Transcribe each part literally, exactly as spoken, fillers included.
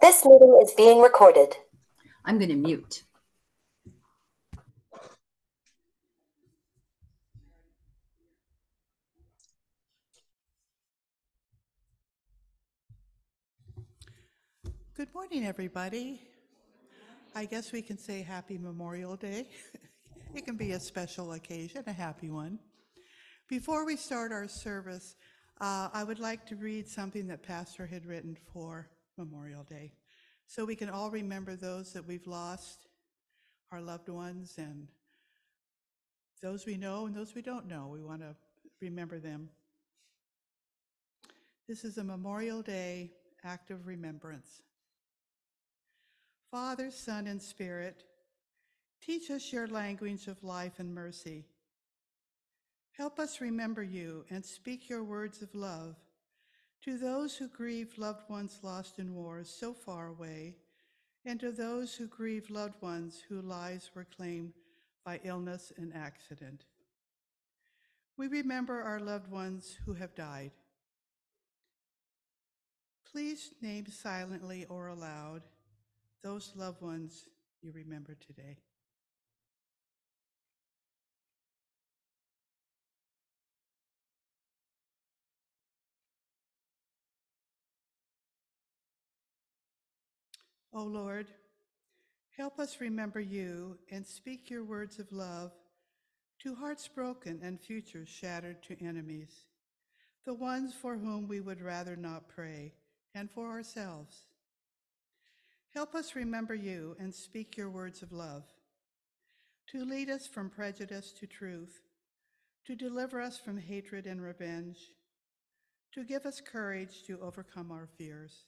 This meeting is being recorded. I'm going to mute. Good morning, everybody. I guess we can say happy Memorial Day. It can be a special occasion, a happy one. Before we start our service, uh, I would like to read something that Pastor had written for Memorial Day, so we can all remember those that we've lost, our loved ones, and those we know and those we don't know. We want to remember them. This is a Memorial Day act of remembrance. Father, Son, and Spirit, teach us your language of life and mercy. Help us remember you and speak your words of love to those who grieve loved ones lost in wars so far away, and to those who grieve loved ones whose lives were claimed by illness and accident. We remember our loved ones who have died. Please name silently or aloud those loved ones you remember today. O Lord, help us remember you and speak your words of love to hearts broken and futures shattered to enemies, the ones for whom we would rather not pray, and for ourselves. Help us remember you and speak your words of love to lead us from prejudice to truth, to deliver us from hatred and revenge, to give us courage to overcome our fears.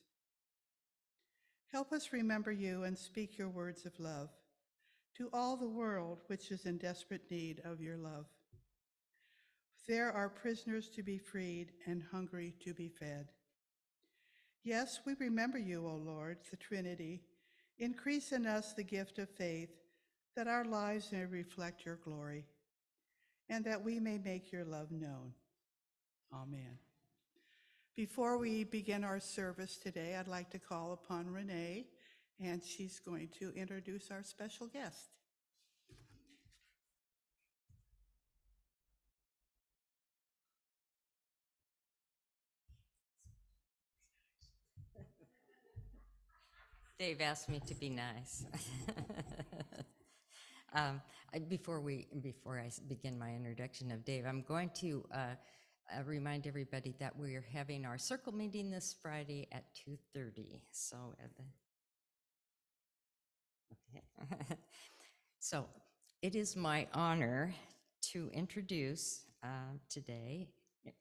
Help us remember you and speak your words of love to all the world which is in desperate need of your love. There are prisoners to be freed and hungry to be fed. Yes, we remember you, O Lord, the Trinity. Increase in us the gift of faith, that our lives may reflect your glory, and that we may make your love known. Amen. Before we begin our service today, I'd like to call upon Renee, and she's going to introduce our special guest. Dave asked me to be nice. um, I, before we, before I begin my introduction of Dave, I'm going to Uh, Uh, remind everybody that we are having our circle meeting this Friday at two thirty. So, uh, okay. So it is my honor to introduce uh, today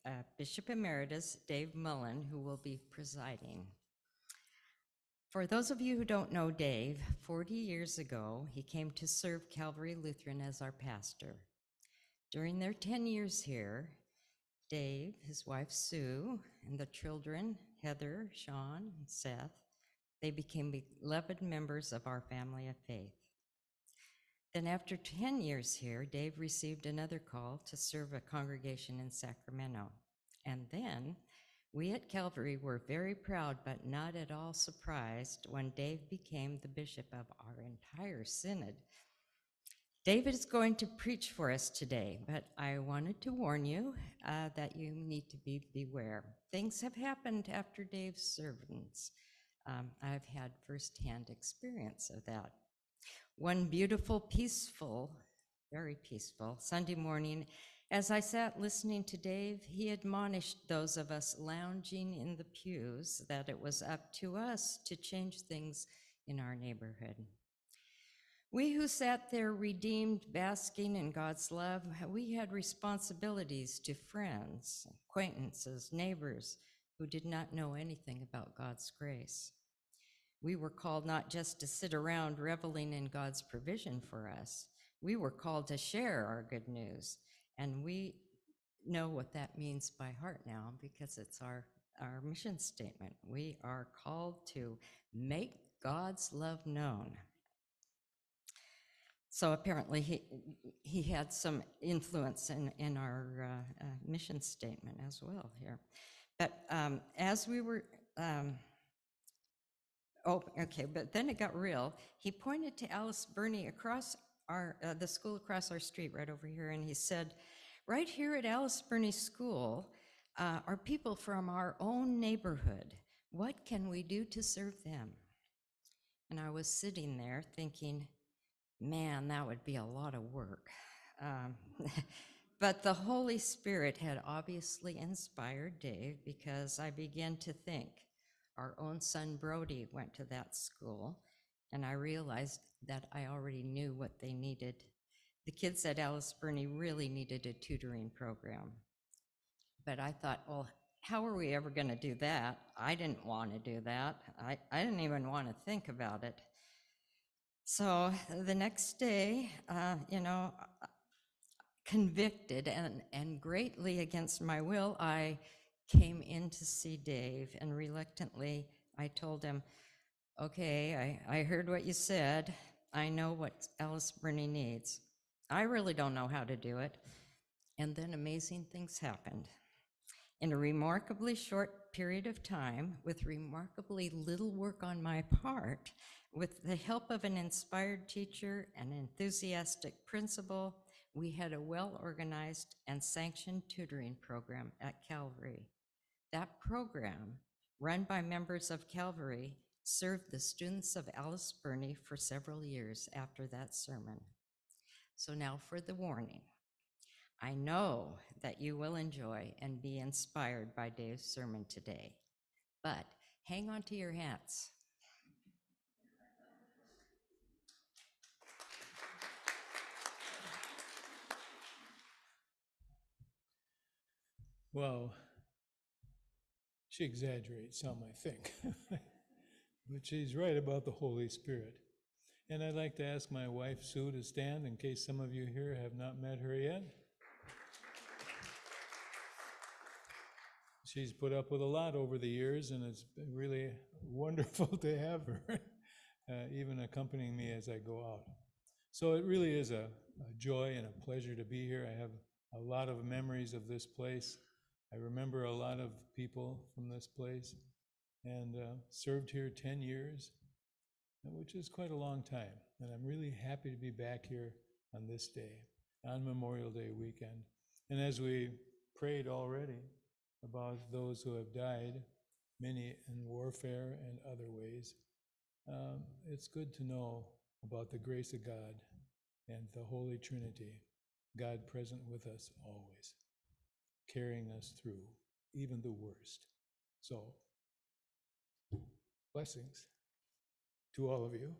uh, Bishop Emeritus Dave Mullen, who will be presiding. For those of you who don't know Dave, forty years ago, he came to serve Calvary Lutheran as our pastor. During their ten years here, Dave, his wife Sue, and the children, Heather, Sean, and Seth, they became beloved members of our family of faith. Then after ten years here, Dave received another call to serve a congregation in Sacramento. And then we at Calvary were very proud but not at all surprised when Dave became the bishop of our entire synod. David is going to preach for us today, but I wanted to warn you uh, that you need to be beware. Things have happened after Dave's sermons. Um, I've had firsthand experience of that. One beautiful, peaceful, very peaceful Sunday morning, as I sat listening to Dave, he admonished those of us lounging in the pews that it was up to us to change things in our neighborhood. We who sat there redeemed, basking in God's love, we had responsibilities to friends, acquaintances, neighbors who did not know anything about God's grace. We were called not just to sit around reveling in God's provision for us. We were called to share our good news, and we know what that means by heart now because it's our, our mission statement. We are called to make God's love known. So apparently he, he had some influence in, in our uh, uh, mission statement as well here. But um, as we were um, Oh, okay, but then it got real. He pointed to Alice Birney across our, uh, the school across our street right over here, and he said, right here at Alice Birney School uh, are people from our own neighborhood. What can we do to serve them? And I was sitting there thinking, man, that would be a lot of work. Um, but the Holy Spirit had obviously inspired Dave, because I began to think, our own son Brody went to that school, and I realized that I already knew what they needed. The kids at Alice Birney really needed a tutoring program. But I thought, well, how are we ever going to do that? I didn't want to do that. I, I didn't even want to think about it. So the next day, uh, you know, convicted and, and greatly against my will, I came in to see Dave, and reluctantly I told him, okay, I, I heard what you said. I know what Alice Birney needs. I really don't know how to do it. And then amazing things happened. In a remarkably short period of time, with remarkably little work on my part, with the help of an inspired teacher and enthusiastic principal, we had a well-organized and sanctioned tutoring program at Calvary. That program, run by members of Calvary, served the students of Alice Birney for several years after that sermon. So now for the warning. I know that you will enjoy and be inspired by Dave's sermon today, but hang on to your hats. Well, she exaggerates some, I think, but she's right about the Holy Spirit. And I'd like to ask my wife, Sue, to stand in case some of you here have not met her yet. She's put up with a lot over the years, and it's been really wonderful to have her, uh, even accompanying me as I go out. So it really is a, a joy and a pleasure to be here. I have a lot of memories of this place. I remember a lot of people from this place, and uh, served here ten years, which is quite a long time. And I'm really happy to be back here on this day, on Memorial Day weekend. And as we prayed already, about those who have died, many in warfare and other ways. Um, it's good to know about the grace of God and the Holy Trinity, God present with us always, carrying us through even the worst. So, blessings to all of you.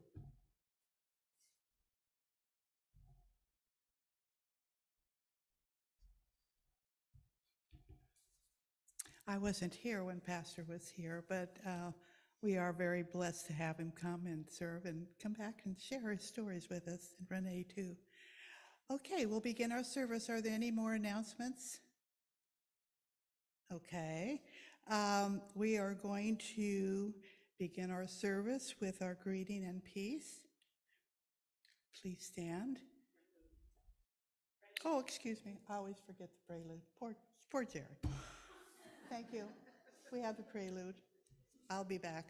I wasn't here when Pastor was here, but uh, we are very blessed to have him come and serve and come back and share his stories with us, and Renee too. Okay, we'll begin our service. Are there any more announcements? Okay, um, we are going to begin our service with our greeting and peace. Please stand. Oh, excuse me, I always forget the prelude. Poor, poor Jerry. Thank you. We have the prelude. I'll be back.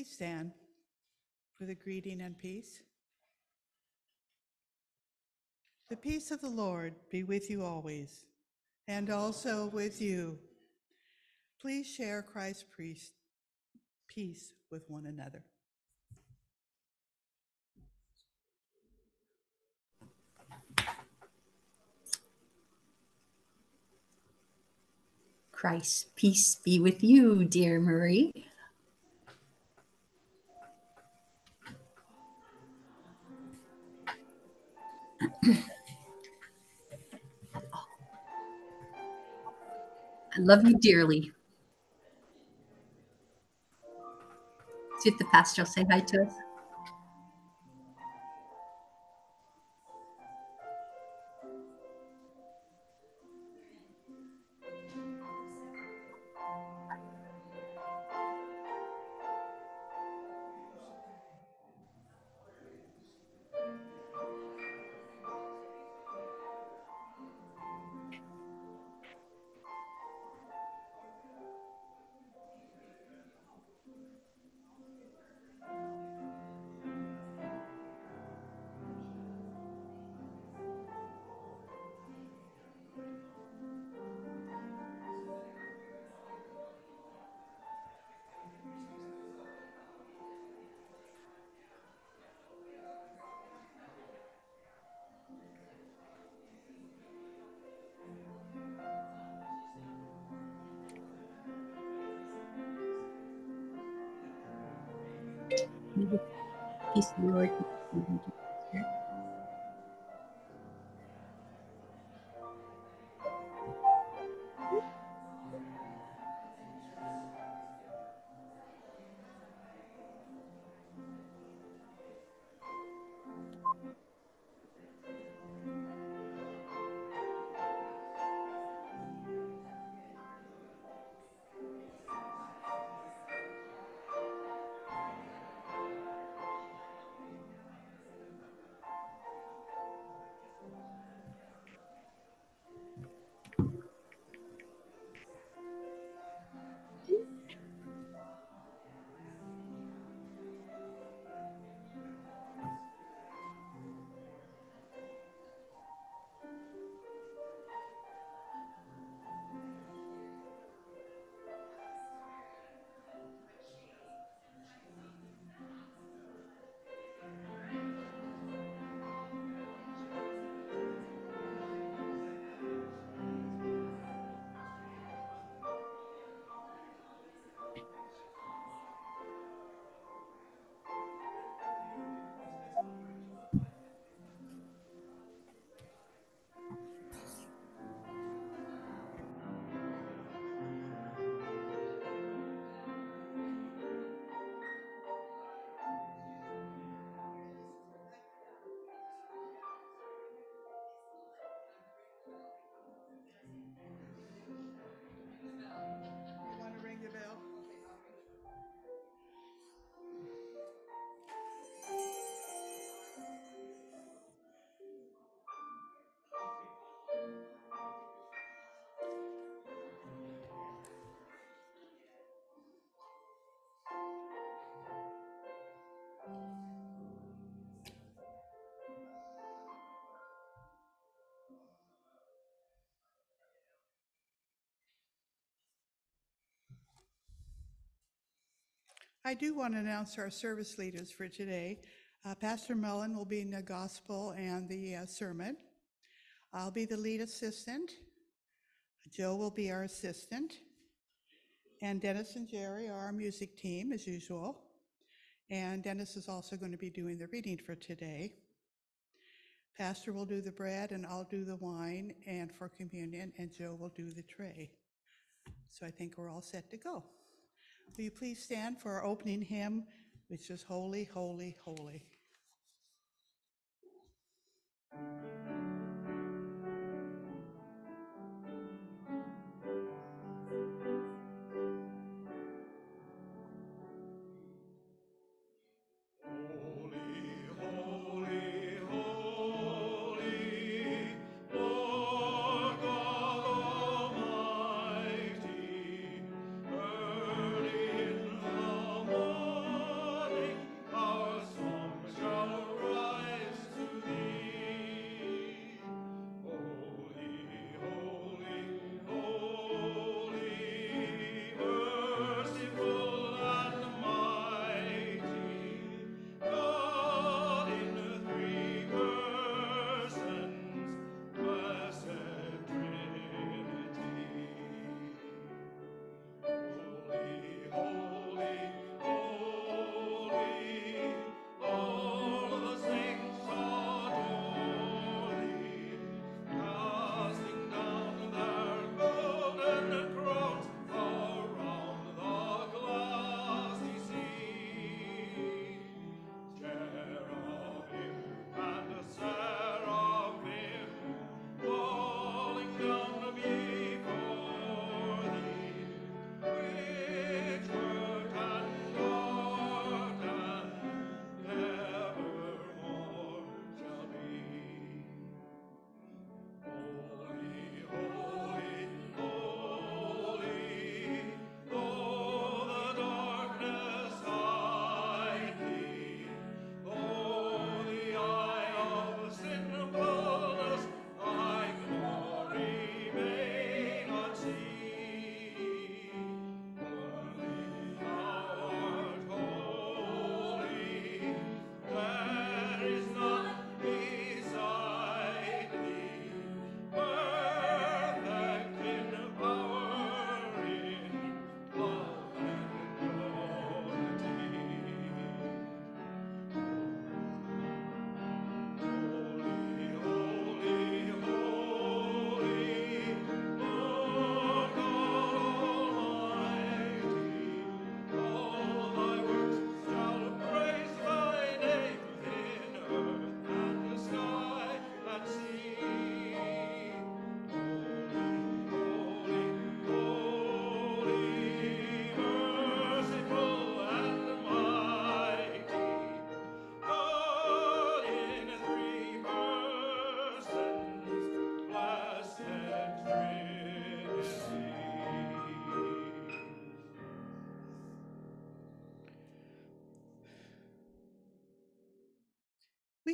please stand for the greeting and peace? The peace of the Lord be with you always, and also with you. Please share Christ's peace with one another. Christ's peace be with you, dear Marie. I love you dearly. See if the pastor will say hi to us. Peace of the Lord. I do want to announce our service leaders for today. Uh, Pastor Mullen will be in the gospel and the uh, sermon. I'll be the lead assistant. Joe will be our assistant. And Dennis and Jerry are our music team as usual. And Dennis is also going to be doing the reading for today. Pastor will do the bread and I'll do the wine and for communion, and Joe will do the tray. So I think we're all set to go. Will you please stand for our opening hymn, which is Holy, Holy, Holy.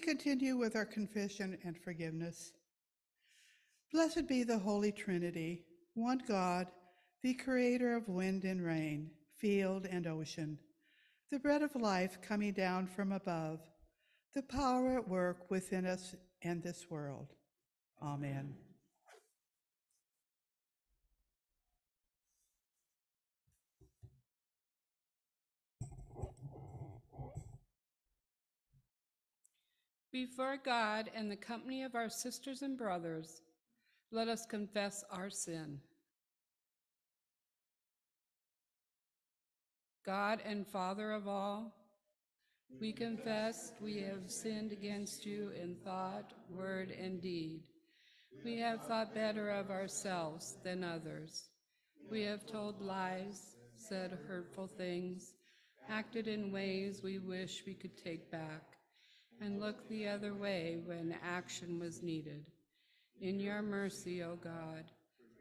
continue with our confession and forgiveness. Blessed be the Holy Trinity, one God, the creator of wind and rain, field and ocean, the bread of life coming down from above, the power at work within us and this world. Amen. Before God and the company of our sisters and brothers, let us confess our sin. God and Father of all, we confess we have sinned against you in thought, word, and deed. We have thought better of ourselves than others. We have told lies, said hurtful things, acted in ways we wish we could take back, and looked the other way when action was needed. In your mercy, O God,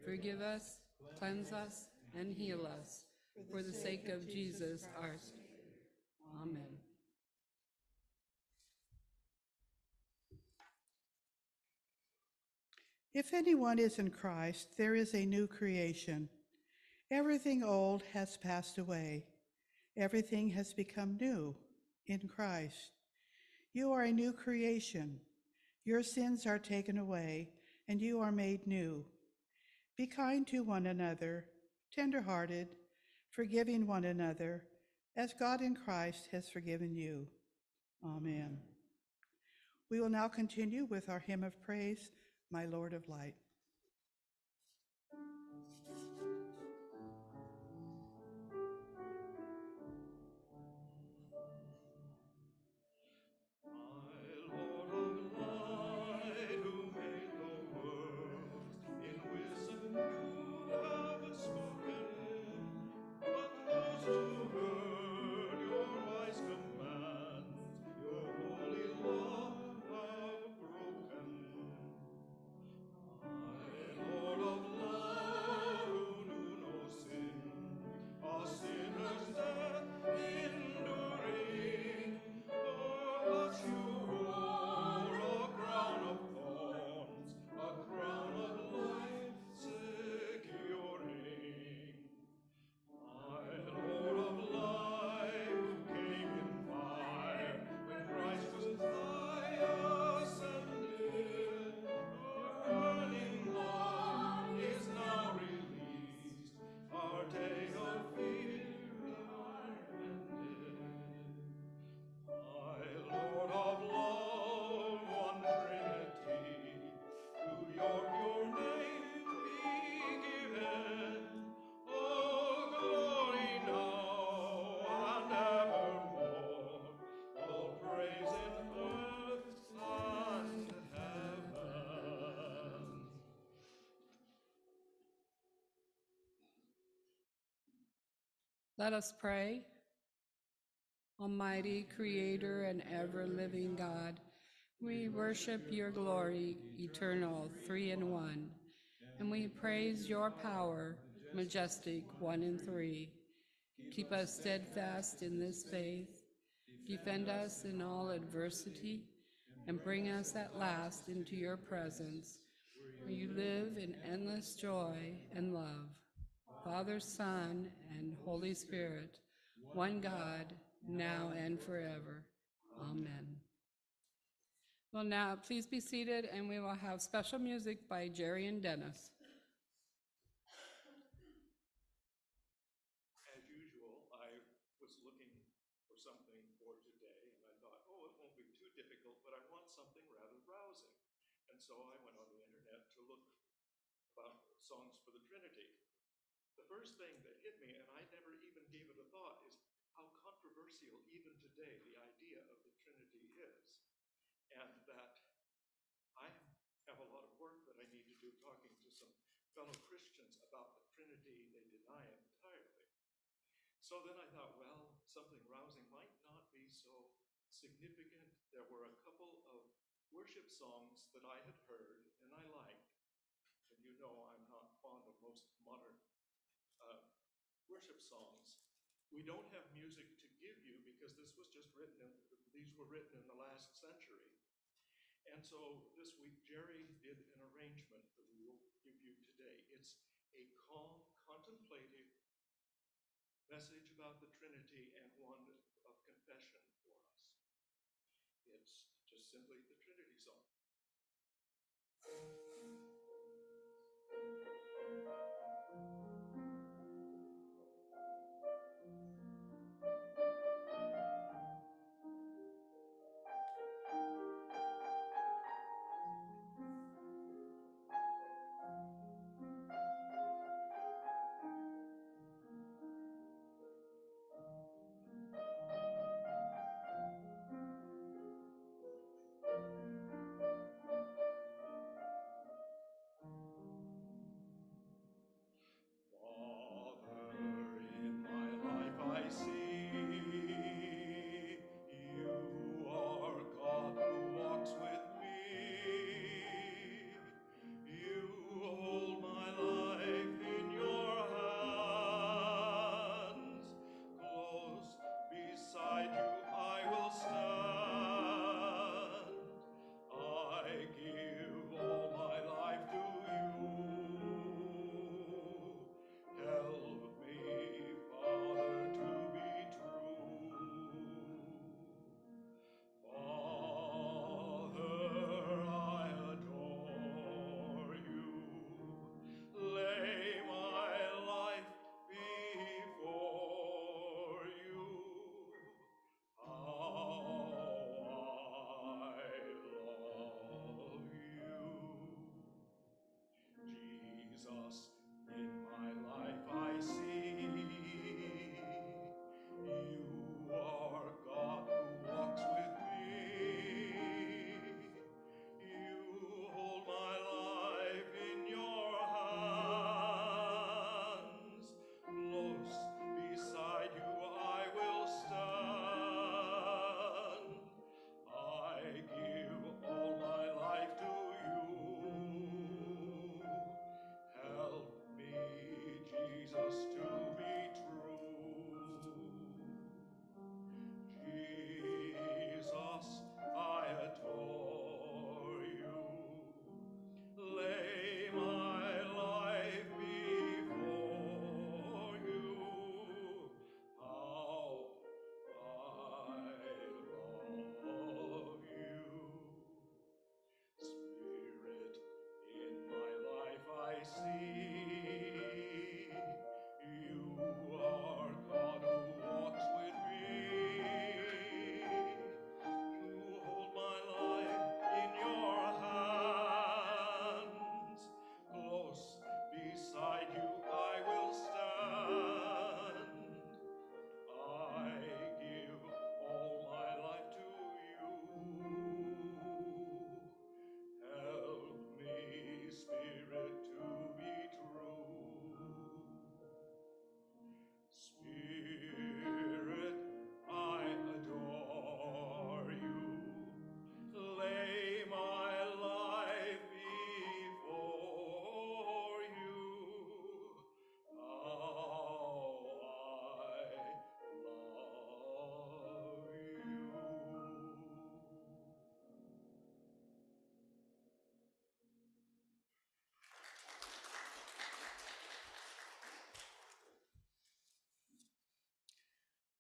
forgive us, cleanse us, and heal us, for the sake of Jesus our Savior. Amen. If anyone is in Christ, there is a new creation. Everything old has passed away. Everything has become new in Christ. You are a new creation. Your sins are taken away, and you are made new. Be kind to one another, tender-hearted, forgiving one another, as God in Christ has forgiven you. Amen. We will now continue with our hymn of praise, My Lord of Light. Let us pray. Almighty Creator and ever-living God, we worship your glory, eternal, three in one, and we praise your power, majestic, one in three. Keep us steadfast in this faith, defend us in all adversity, and bring us at last into your presence, where you live in endless joy and love. Father, Son, and Holy Spirit, one God, now and forever. Amen. Well, now please be seated, and we will have special music by Jerry and Dennis. As usual, I was looking for something for today, and I thought, oh, it won't be too difficult, but I want something rather rousing. And so I went on the internet to look about songs for the Trinity. The first thing that hit me, and I never even gave it a thought, is how controversial even today the idea of the Trinity is, and that I have a lot of work that I need to do talking to some fellow Christians about the Trinity. They deny it entirely. So then I thought, well, something rousing might not be so significant. There were a couple of worship songs that I had heard and I liked, and you know I'm not fond of most modern worship songs. We don't have music to give you because this was just written, in, these were written in the last century, And so this week, Jerry did an arrangement that we will give you today. It's a calm, contemplative message about the Trinity and one of confession for us. It's just simply the Trinity song.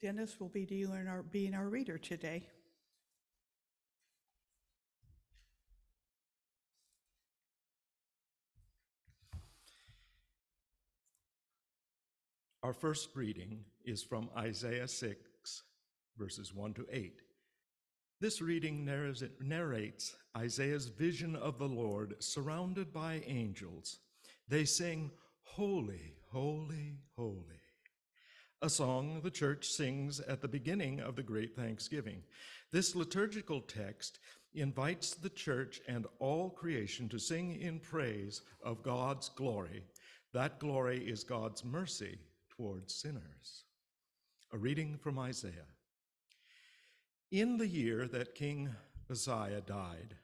Dennis will be doing our, being our reader today. Our first reading is from Isaiah six, verses one to eight. This reading narrates Isaiah's vision of the Lord surrounded by angels. They sing, "Holy, holy, holy." A song the church sings at the beginning of the Great Thanksgiving. This liturgical text invites the church and all creation to sing in praise of God's glory. That glory is God's mercy towards sinners. A reading from Isaiah. In the year that King Uzziah died,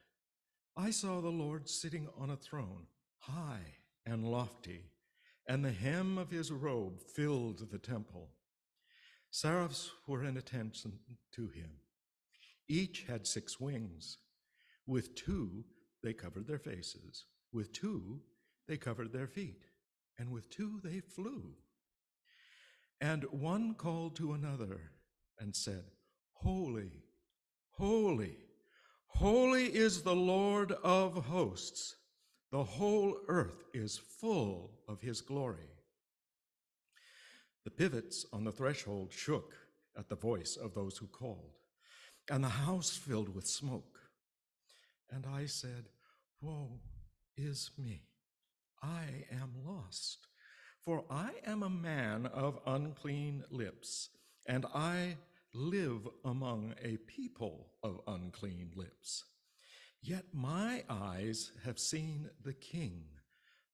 I saw the Lord sitting on a throne, high and lofty, and the hem of his robe filled the temple. Seraphs were in attention to him. Each had six wings. With two, they covered their faces. With two, they covered their feet. And with two, they flew. And one called to another and said, Holy, holy, holy is the Lord of hosts. The whole earth is full of his glory. The pivots on the threshold shook at the voice of those who called, and the house filled with smoke. And I said, Woe is me, I am lost, for I am a man of unclean lips, and I live among a people of unclean lips. Yet my eyes have seen the King,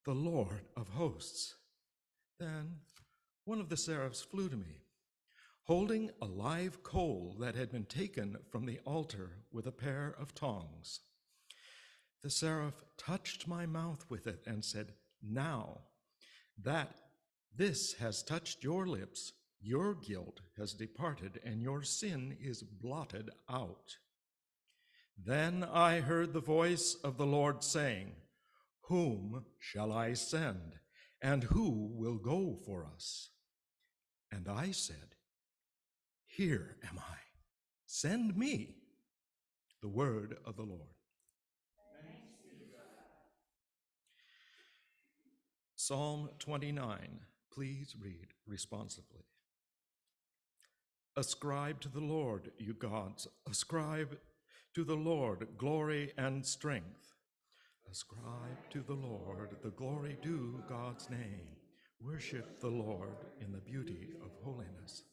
the Lord of hosts. Then one of the seraphs flew to me, holding a live coal that had been taken from the altar with a pair of tongs. The seraph touched my mouth with it and said, Now that this has touched your lips, your guilt has departed and your sin is blotted out. Then I heard the voice of the Lord saying, Whom shall I send, and who will go for us? And I said, Here am I, send me. The word of the Lord. Psalm twenty-nine, please read responsively. Ascribe to the Lord, you gods, ascribe to the Lord glory and strength. Ascribe to the Lord the glory due God's name. Worship the Lord in the beauty of holiness.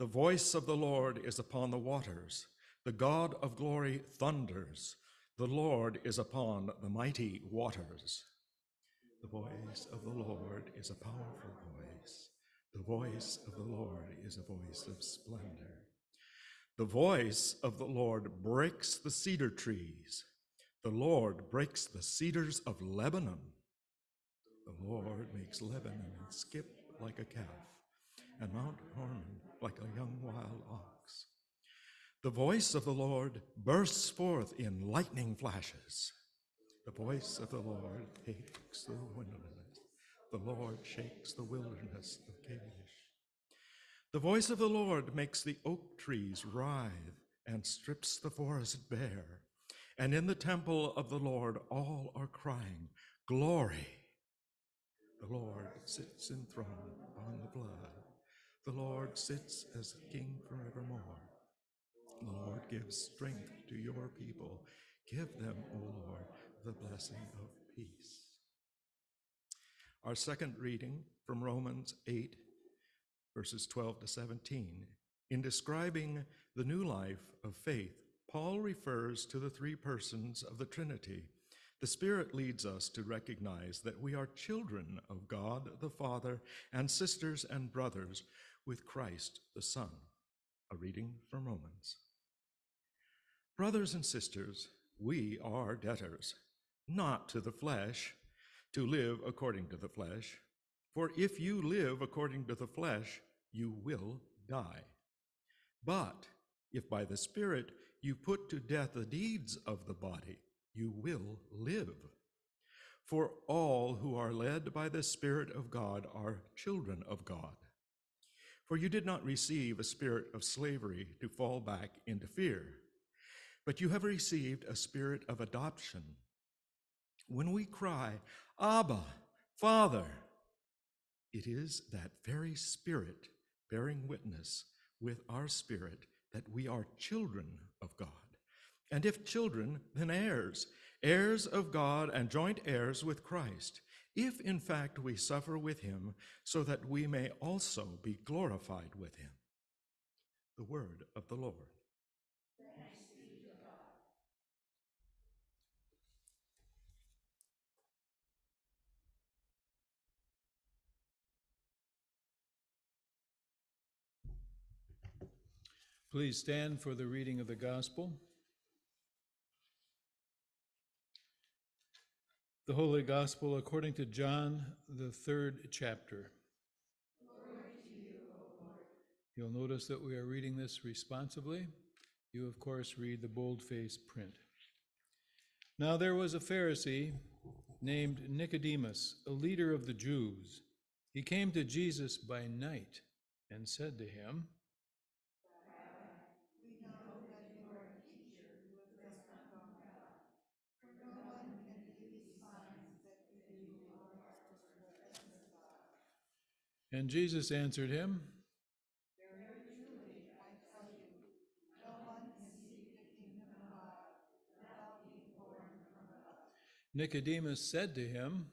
The voice of the Lord is upon the waters. The God of glory thunders. The Lord is upon the mighty waters. The voice of the Lord is a powerful voice. The voice of the Lord is a voice of splendor. The voice of the Lord breaks the cedar trees. The Lord breaks the cedars of Lebanon. The Lord makes Lebanon skip like a calf, and Mount Hermon like a young wild ox. The voice of the Lord bursts forth in lightning flashes. The voice of the Lord takes the wilderness. The Lord shakes the wilderness of Kadesh. The voice of the Lord makes the oak trees writhe and strips the forest bare. And in the temple of the Lord, all are crying, Glory! The Lord sits enthroned on the blood. The Lord sits as King forevermore. The Lord gives strength to your people. Give them, O Lord, the blessing of peace. Our second reading from Romans eight, verses twelve to seventeen. In describing the new life of faith, Paul refers to the three persons of the Trinity. The Spirit leads us to recognize that we are children of God the Father and sisters and brothers with Christ the Son. A reading from Romans. Brothers and sisters, we are debtors, not to the flesh, to live according to the flesh. For if you live according to the flesh, you will die. But if by the Spirit you put to death the deeds of the body, you will live. For all who are led by the Spirit of God are children of God. For you did not receive a spirit of slavery to fall back into fear, but you have received a spirit of adoption. When we cry, Abba, Father, it is that very Spirit bearing witness with our spirit that we are children of God. And if children, then heirs, heirs of God and joint heirs with Christ, if in fact we suffer with him, so that we may also be glorified with him. The word of the Lord. Please stand for the reading of the gospel. The Holy Gospel according to John, the third chapter. Glory to you, O Lord. You'll notice that we are reading this responsively. You, of course, read the boldface print. Now there was a Pharisee named Nicodemus, a leader of the Jews. He came to Jesus by night and said to him, "We know that you are a teacher who does not know God, for no one can do these signs that you are the presence of God." And Jesus answered him, Nicodemus said to him,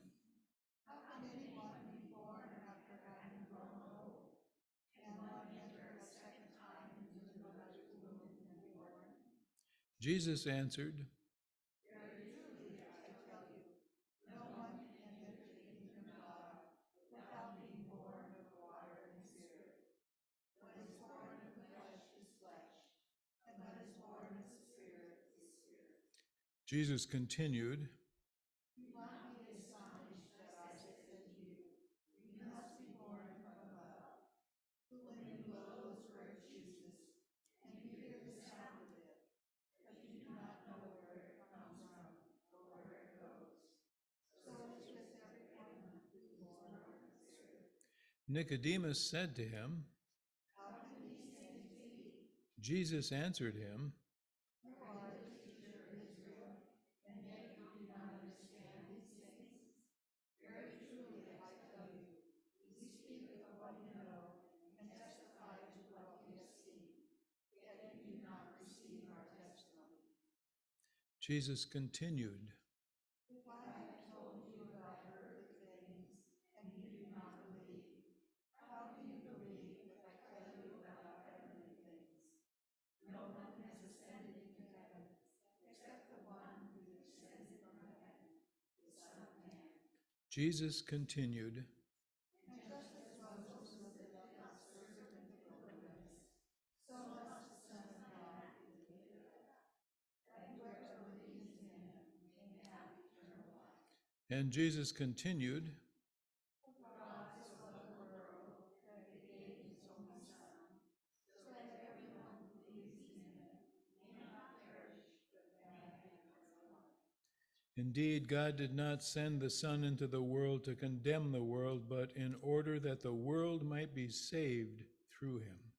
"How can anyone be born after having grown old? Can one enter a second time into the mother's womb and be born?" Jesus answered, "Very truly I tell you, no one can enter the kingdom of God without being born of water and spirit. What is born of the flesh is flesh, and what is born of the spirit is spirit." Jesus continued, Nicodemus said to him, "How can these things be?" Jesus answered him, "You are the teacher of Israel, and yet you do not understand these things. Very truly I tell you, we speak of what you know, and testify to what we have seen, yet you do not receive our testimony." Jesus continued, Jesus continued, "And just as Moses did not serve in the wilderness, so must the Son of Man be delivered up, and whoever believes in him may have eternal life." And Jesus continued, "Indeed, God did not send the Son into the world to condemn the world, but in order that the world might be saved through him."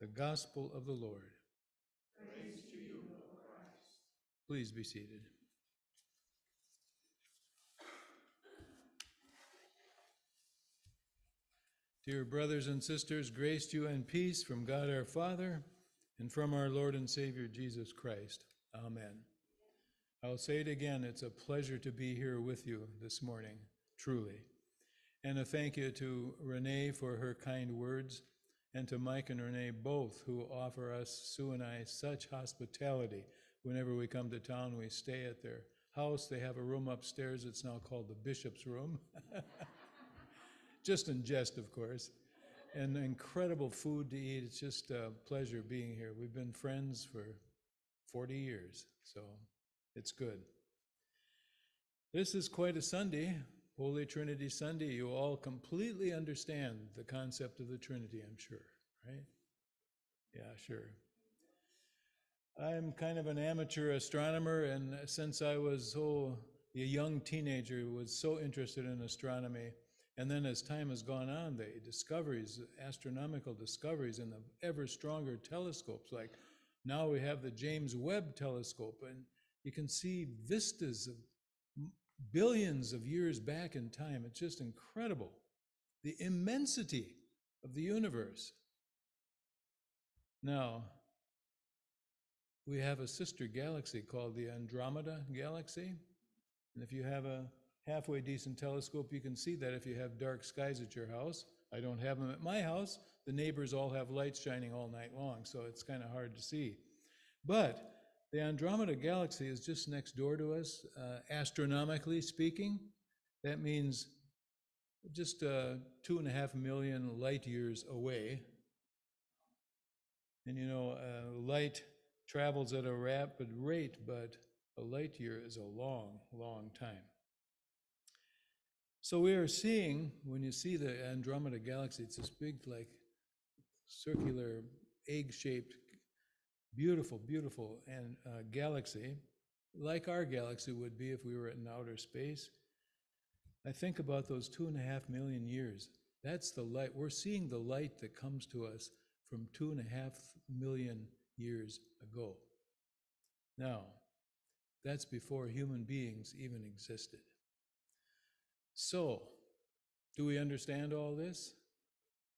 The Gospel of the Lord. Praise to you, O Christ. Please be seated. Dear brothers and sisters, grace to you and peace from God our Father and from our Lord and Savior Jesus Christ. Amen. I'll say it again, it's a pleasure to be here with you this morning, truly. And a thank you to Renee for her kind words, and to Mike and Renee both, who offer us, Sue and I, such hospitality. Whenever we come to town, we stay at their house. They have a room upstairs. It's now called the Bishop's Room. Just in jest, of course. And incredible food to eat. It's just a pleasure being here. We've been friends for forty years, so it's good. This is quite a Sunday, Holy Trinity Sunday. You all completely understand the concept of the Trinity, I'm sure, right? Yeah, sure. I'm kind of an amateur astronomer, and since I was so a young teenager, was so interested in astronomy. And then as time has gone on, the discoveries, astronomical discoveries, and the ever stronger telescopes, like now we have the James Webb Telescope, and you can see vistas of billions of years back in time. It's just incredible, the immensity of the universe. Now, we have a sister galaxy called the Andromeda Galaxy. And if you have a halfway decent telescope, you can see that if you have dark skies at your house. I don't have them at my house. The neighbors all have lights shining all night long, so it's kind of hard to see. But the Andromeda Galaxy is just next door to us, uh, astronomically speaking. That means just uh, two and a half million light years away. And you know, uh, light travels at a rapid rate, but a light year is a long, long time. So we are seeing, when you see the Andromeda Galaxy, it's this big, like, circular, egg-shaped, beautiful, beautiful and uh, galaxy. like our galaxy would be if we were in outer space. I think about those two and a half million years. That's the light. We're seeing the light that comes to us from two and a half million years ago. Now, that's before human beings even existed. So, do we understand all this?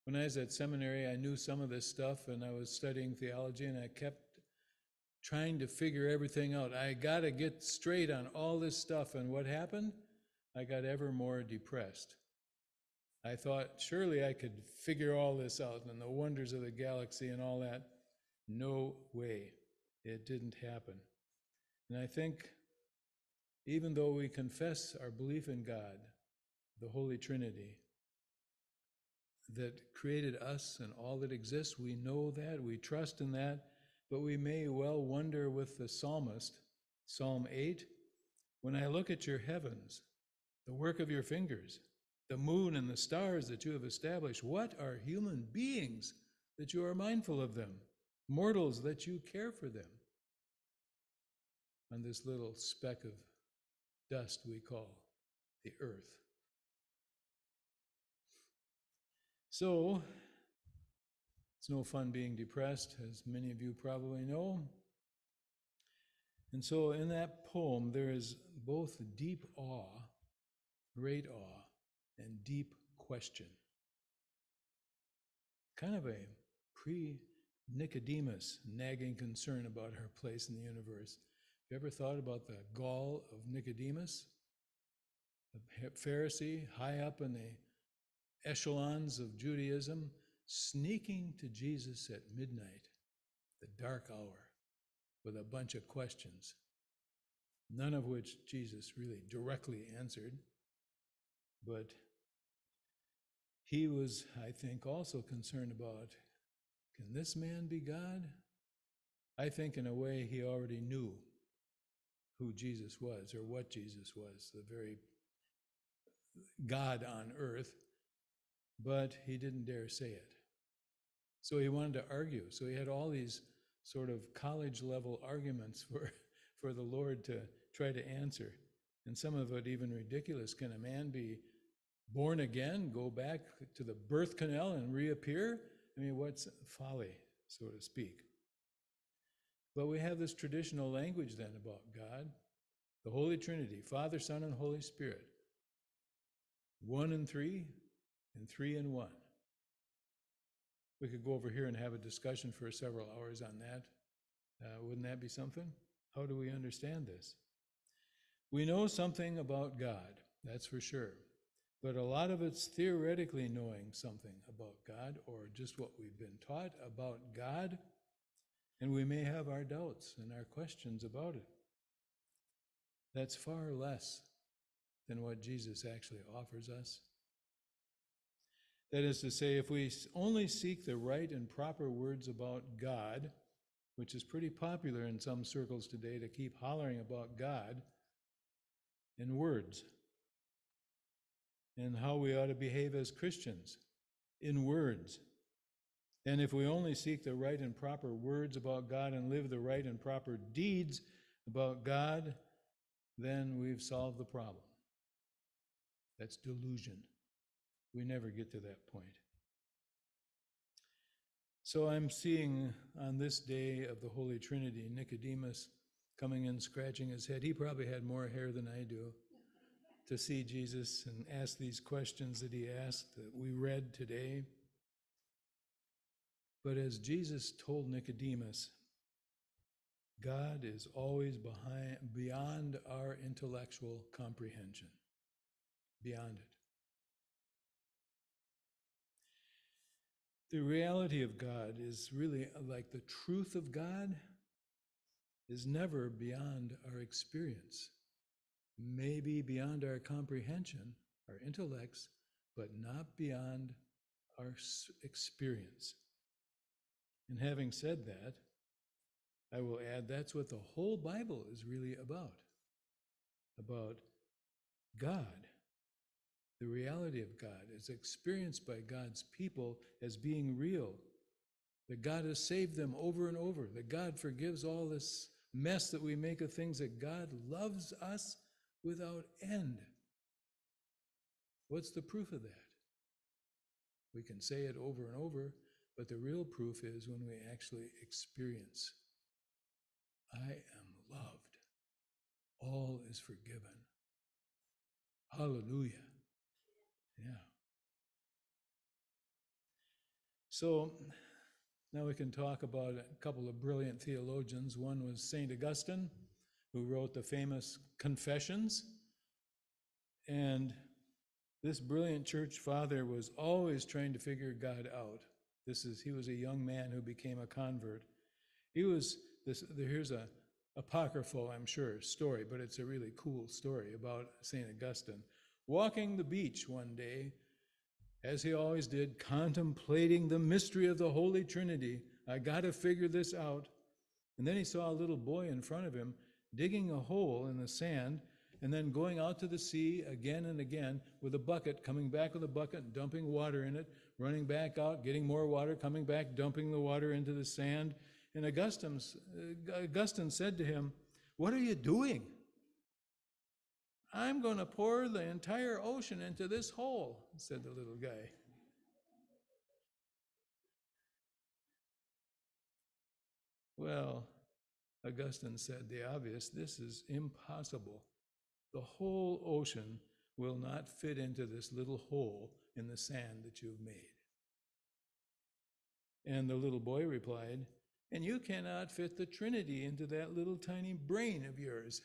When I was at seminary, I knew some of this stuff, and I was studying theology, and I kept trying to figure everything out. I got to get straight on all this stuff. And what happened? I got ever more depressed. I thought, surely I could figure all this out and the wonders of the galaxy and all that. No way. It didn't happen. And I think even though we confess our belief in God, the Holy Trinity, that created us and all that exists, we know that, we trust in that, but we may well wonder with the psalmist, Psalm eight, when I look at your heavens, the work of your fingers, the moon and the stars that you have established, what are human beings that you are mindful of them, mortals that you care for them? On this little speck of dust we call the earth. So, it's no fun being depressed, as many of you probably know. And so in that poem, there is both deep awe, great awe, and deep question. Kind of a pre-Nicodemus nagging concern about our place in the universe. Have you ever thought about the gall of Nicodemus? A Pharisee high up in the echelons of Judaism, sneaking to Jesus at midnight, the dark hour, with a bunch of questions, none of which Jesus really directly answered. But he was, I think, also concerned about, can this man be God? I think in a way he already knew who Jesus was, or what Jesus was, the very God on earth, but he didn't dare say it. So he wanted to argue. So he had all these sort of college-level arguments for, for the Lord to try to answer. And some of it even ridiculous. Can a man be born again, go back to the birth canal and reappear? I mean, what's folly, so to speak. But we have this traditional language then about God, the Holy Trinity, Father, Son, and Holy Spirit. One and three, and three and one. We could go over here and have a discussion for several hours on that. Uh, wouldn't that be something? How do we understand this? We know something about God, that's for sure. But a lot of it's theoretically knowing something about God, or just what we've been taught about God. And we may have our doubts and our questions about it. That's far less than what Jesus actually offers us. That is to say, if we only seek the right and proper words about God, which is pretty popular in some circles today to keep hollering about God in words, and how we ought to behave as Christians in words. And if we only seek the right and proper words about God and live the right and proper deeds about God, then we've solved the problem. That's delusion. We never get to that point. So I'm seeing on this day of the Holy Trinity, Nicodemus coming in, scratching his head. He probably had more hair than I do to see Jesus and ask these questions that he asked that we read today. But as Jesus told Nicodemus, God is always behind, beyond our intellectual comprehension, beyond it. The reality of God is really like the truth of God is never beyond our experience, maybe beyond our comprehension, our intellects, but not beyond our experience. And having said that, I will add that's what the whole Bible is really about, about God. The reality of God is experienced by God's people as being real. That God has saved them over and over. That God forgives all this mess that we make of things, that God loves us without end. What's the proof of that? We can say it over and over, but the real proof is when we actually experience, I am loved. All is forgiven. Hallelujah. Yeah. So now we can talk about a couple of brilliant theologians. One was Saint Augustine, who wrote the famous Confessions. And this brilliant church father was always trying to figure God out. This is, he was a young man who became a convert. He was, this, here's a apocryphal, I'm sure, story, but it's a really cool story about Saint Augustine. Walking the beach one day, as he always did, contemplating the mystery of the Holy Trinity, I gotta figure this out. And then he saw a little boy in front of him digging a hole in the sand and then going out to the sea again and again with a bucket, coming back with a bucket and dumping water in it, running back out, getting more water, coming back, dumping the water into the sand. And Augustine, Augustine said to him, "What are you doing? I'm going to pour the entire ocean into this hole," said the little guy. Well, Augustine said the obvious, this is impossible. The whole ocean will not fit into this little hole in the sand that you've made. And the little boy replied, "And you cannot fit the Trinity into that little tiny brain of yours."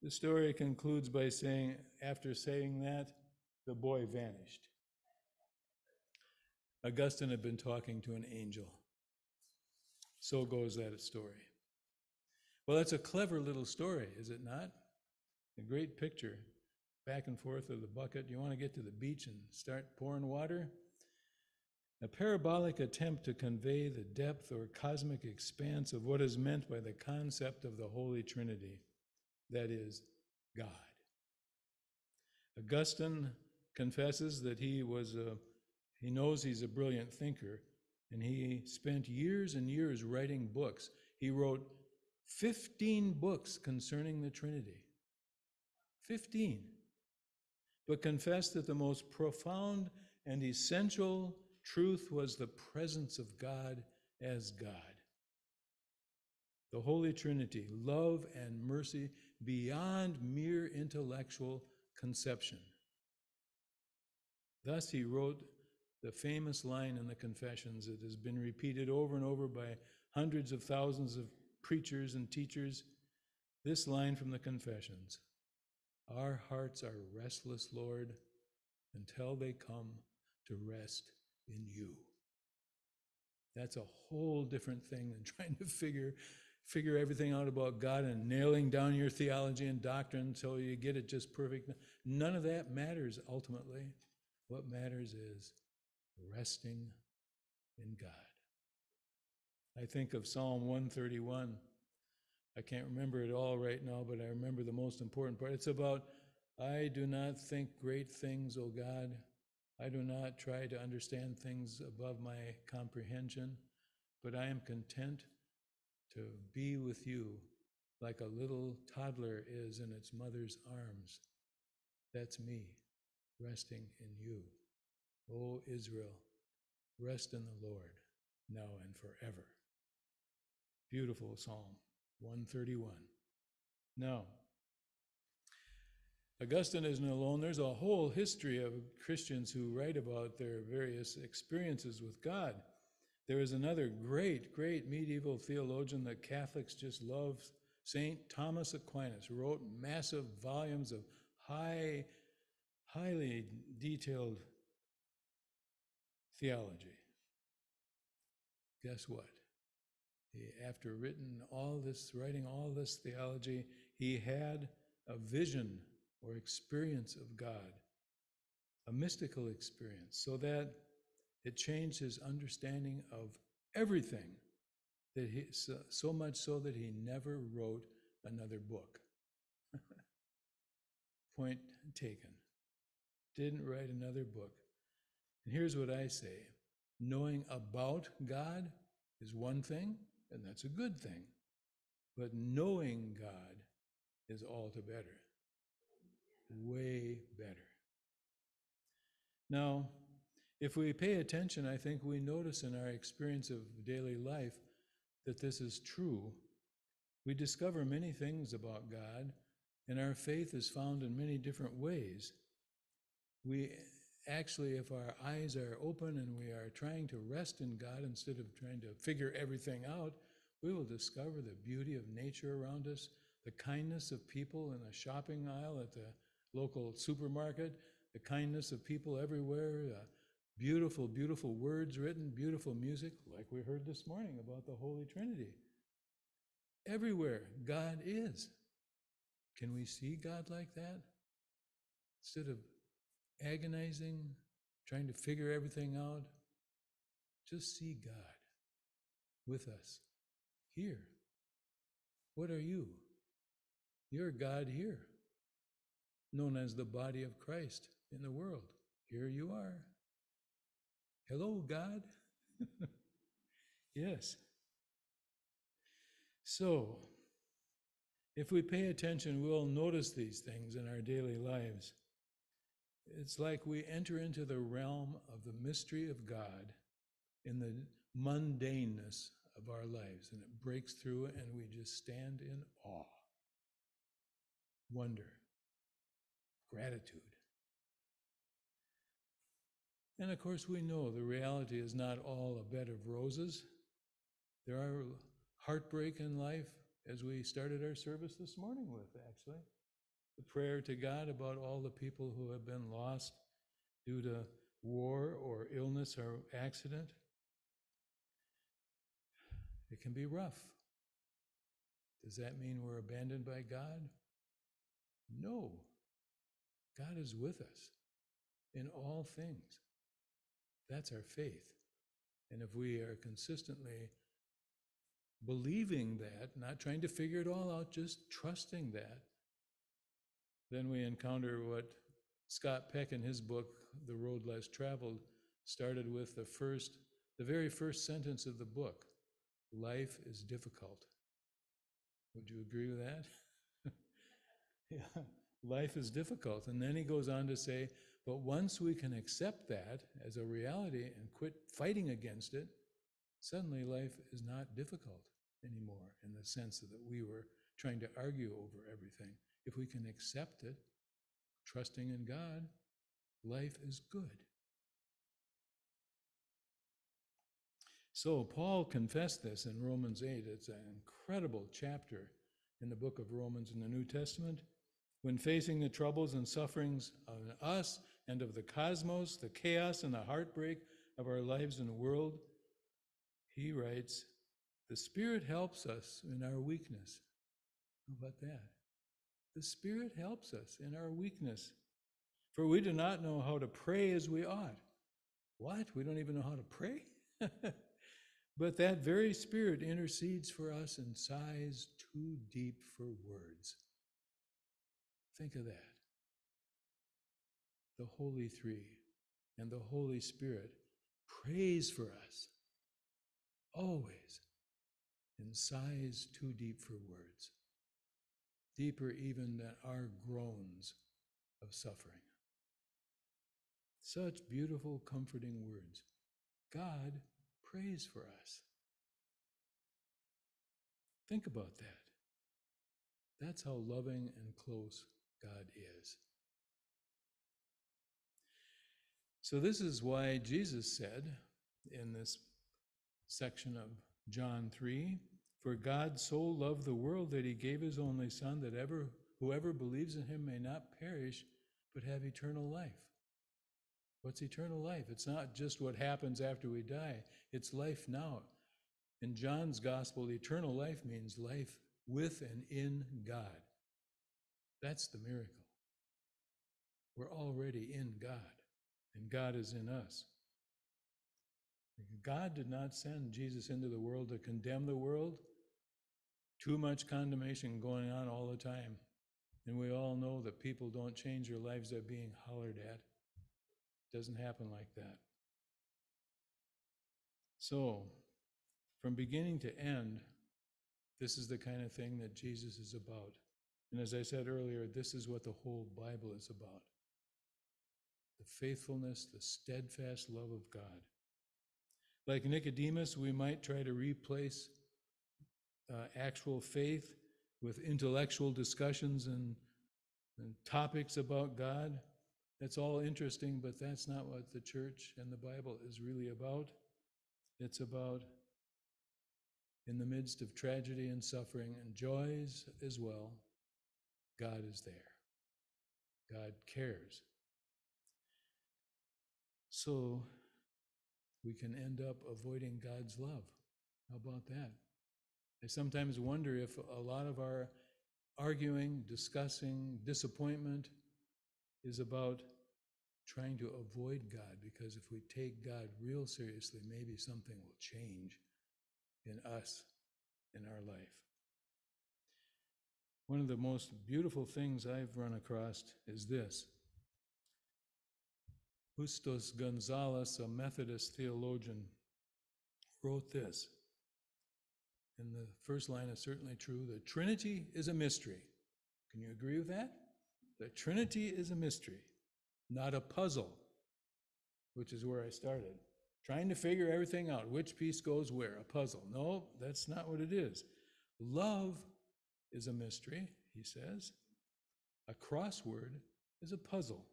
The story concludes by saying, after saying that, the boy vanished. Augustine had been talking to an angel. So goes that story. Well, that's a clever little story, is it not? A great picture. Back and forth of the bucket. You want to get to the beach and start pouring water? A parabolic attempt to convey the depth or cosmic expanse of what is meant by the concept of the Holy Trinity, that is, God. Augustine confesses that he was a, he knows he's a brilliant thinker, and he spent years and years writing books. He wrote fifteen books concerning the Trinity. fifteen. But confessed that the most profound and essential truth was the presence of God as God. The Holy Trinity, love and mercy beyond mere intellectual conception. Thus he wrote the famous line in the Confessions that has been repeated over and over by hundreds of thousands of preachers and teachers. This line from the Confessions: "Our hearts are restless, Lord, until they come to rest in you." That's a whole different thing than trying to figure, figure everything out about God and nailing down your theology and doctrine until you get it just perfect. None of that matters ultimately. What matters is resting in God. I think of Psalm one thirty-one. I can't remember it all right now, but I remember the most important part. It's about, I do not think great things, O God. I do not try to understand things above my comprehension, but I am content to be with you like a little toddler is in its mother's arms. That's me, resting in you. O Israel, rest in the Lord now and forever. Beautiful psalm. one thirty-one. Now, Augustine isn't alone. There's a whole history of Christians who write about their various experiences with God. There is another great, great medieval theologian that Catholics just love. Saint Thomas Aquinas wrote massive volumes of high, highly detailed theology. Guess what? He, after written all this, writing all this theology, he had a vision or experience of God, a mystical experience, so that it changed his understanding of everything, that he, so, so much so that he never wrote another book. Point taken. Didn't write another book. And here's what I say. Knowing about God is one thing, and that's a good thing. But knowing God is all the better, way better. Now, if we pay attention, I think we notice in our experience of daily life that this is true. We discover many things about God, and our faith is found in many different ways. We actually, if our eyes are open and we are trying to rest in God instead of trying to figure everything out, we will discover the beauty of nature around us, the kindness of people in a shopping aisle at the local supermarket, the kindness of people everywhere, uh, beautiful, beautiful words written, beautiful music, like we heard this morning about the Holy Trinity. Everywhere God is. Can we see God like that? Instead of agonizing, trying to figure everything out, just see God with us here. What are you? You're God here, known as the body of Christ in the world. Here you are. Hello, God. Yes. So, if we pay attention, we'll notice these things in our daily lives. It's like we enter into the realm of the mystery of God in the mundaneness of our lives, and it breaks through, and we just stand in awe, wonder, gratitude. And of course, we know the reality is not all a bed of roses. There are heartbreak in life, as we started our service this morning with, actually. The prayer to God about all the people who have been lost due to war or illness or accident. It can be rough. Does that mean we're abandoned by God? No. God is with us in all things. That's our faith. And if we are consistently believing that, not trying to figure it all out, just trusting that, then we encounter what Scott Peck in his book, The Road Less Traveled, started with the first, the very first sentence of the book. Life is difficult. Would you agree with that? Yeah, life is difficult. And then he goes on to say, but once we can accept that as a reality and quit fighting against it, suddenly life is not difficult anymore in the sense that we were trying to argue over everything. If we can accept it, trusting in God, life is good. So Paul confessed this in Romans eight. It's an incredible chapter in the book of Romans in the New Testament. When facing the troubles and sufferings of us and of the cosmos, the chaos and the heartbreak of our lives in the world, he writes, the Spirit helps us in our weakness. How about that? The Spirit helps us in our weakness, for we do not know how to pray as we ought. What? We don't even know how to pray? But that very Spirit intercedes for us in sighs too deep for words. Think of that. The Holy Three and the Holy Spirit prays for us, always, in sighs too deep for words. Deeper even than our groans of suffering. Such beautiful, comforting words. God prays for us. Think about that. That's how loving and close God is. So this is why Jesus said in this section of John three, for God so loved the world that he gave his only Son, that ever whoever believes in him may not perish, but have eternal life. What's eternal life? It's not just what happens after we die. It's life now. In John's gospel, eternal life means life with and in God. That's the miracle. We're already in God, and God is in us. God did not send Jesus into the world to condemn the world. Too much condemnation going on all the time. And we all know that people don't change their lives by being hollered at. It doesn't happen like that. So, from beginning to end, this is the kind of thing that Jesus is about. And as I said earlier, this is what the whole Bible is about. The faithfulness, the steadfast love of God. Like Nicodemus, we might try to replace uh, actual faith with intellectual discussions and, and topics about God. That's all interesting, but that's not what the church and the Bible is really about. It's about, in the midst of tragedy and suffering and joys as well, God is there. God cares. So we can end up avoiding God's love. How about that? I sometimes wonder if a lot of our arguing, discussing, disappointment is about trying to avoid God, because if we take God real seriously, maybe something will change in us, in our life. One of the most beautiful things I've run across is this. Justus Gonzalez, a Methodist theologian, wrote this. And the first line is certainly true. The Trinity is a mystery. Can you agree with that? The Trinity is a mystery, not a puzzle, which is where I started. Trying to figure everything out, which piece goes where, a puzzle. No, that's not what it is. Love is a mystery, he says. A crossword is a puzzle.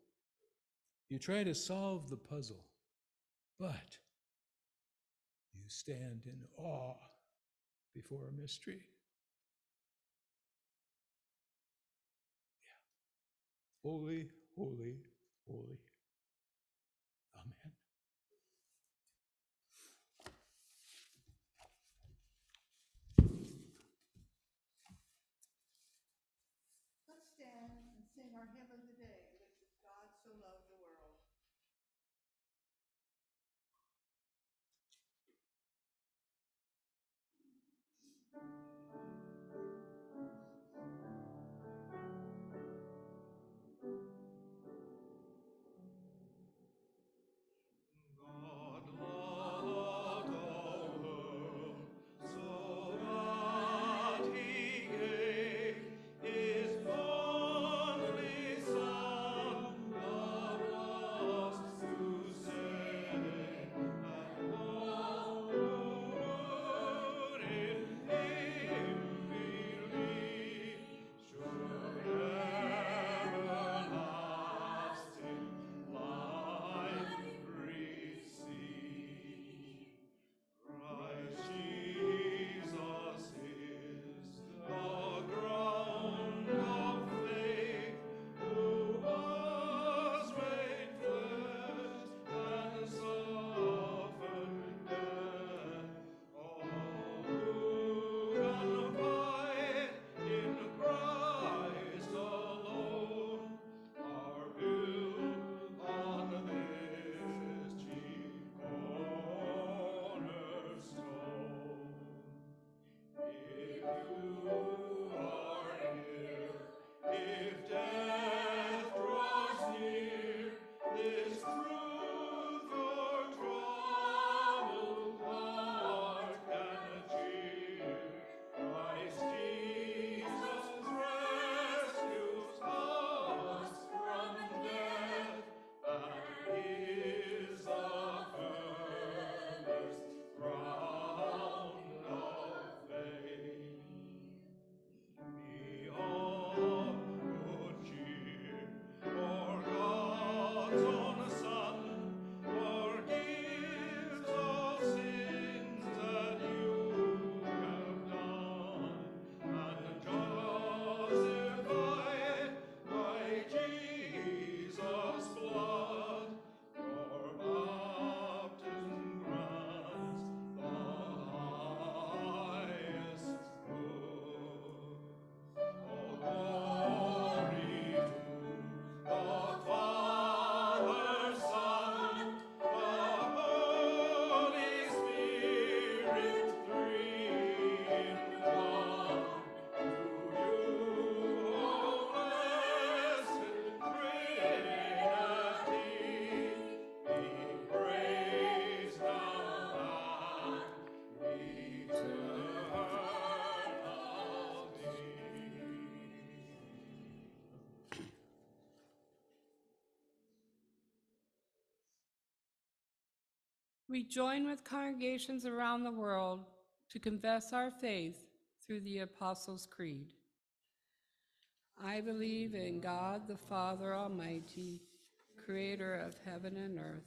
You try to solve the puzzle, but you stand in awe before a mystery. Yeah. Holy, holy, holy. Amen. Let's stand and sing our hymn of the day, which is God So Loved the World. Lisa. we join with congregations around the world to confess our faith through the Apostles' Creed. I believe in God, the Father Almighty, creator of heaven and earth.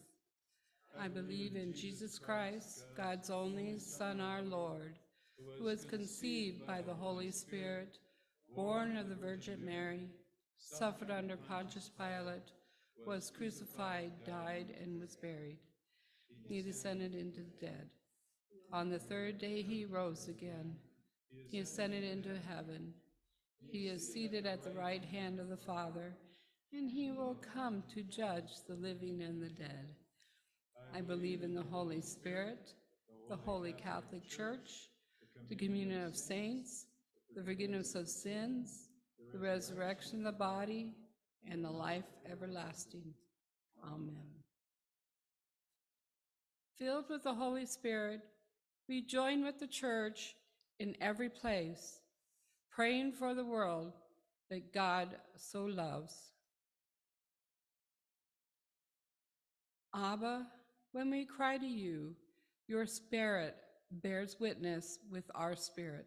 I believe in Jesus Christ, God's only Son, our Lord, who was conceived by the Holy Spirit, born of the Virgin Mary, suffered under Pontius Pilate, was crucified, died, and was buried. He descended into the dead. On the third day he rose again. He ascended into heaven. He is seated at the right hand of the Father, and he will come to judge the living and the dead. I believe in the Holy Spirit, the Holy Catholic Church, the communion of saints, the forgiveness of sins, the resurrection of the body, and the life everlasting. Amen. Filled with the Holy Spirit, we join with the Church in every place, praying for the world that God so loves. Abba, when we cry to you, your Spirit bears witness with our spirit.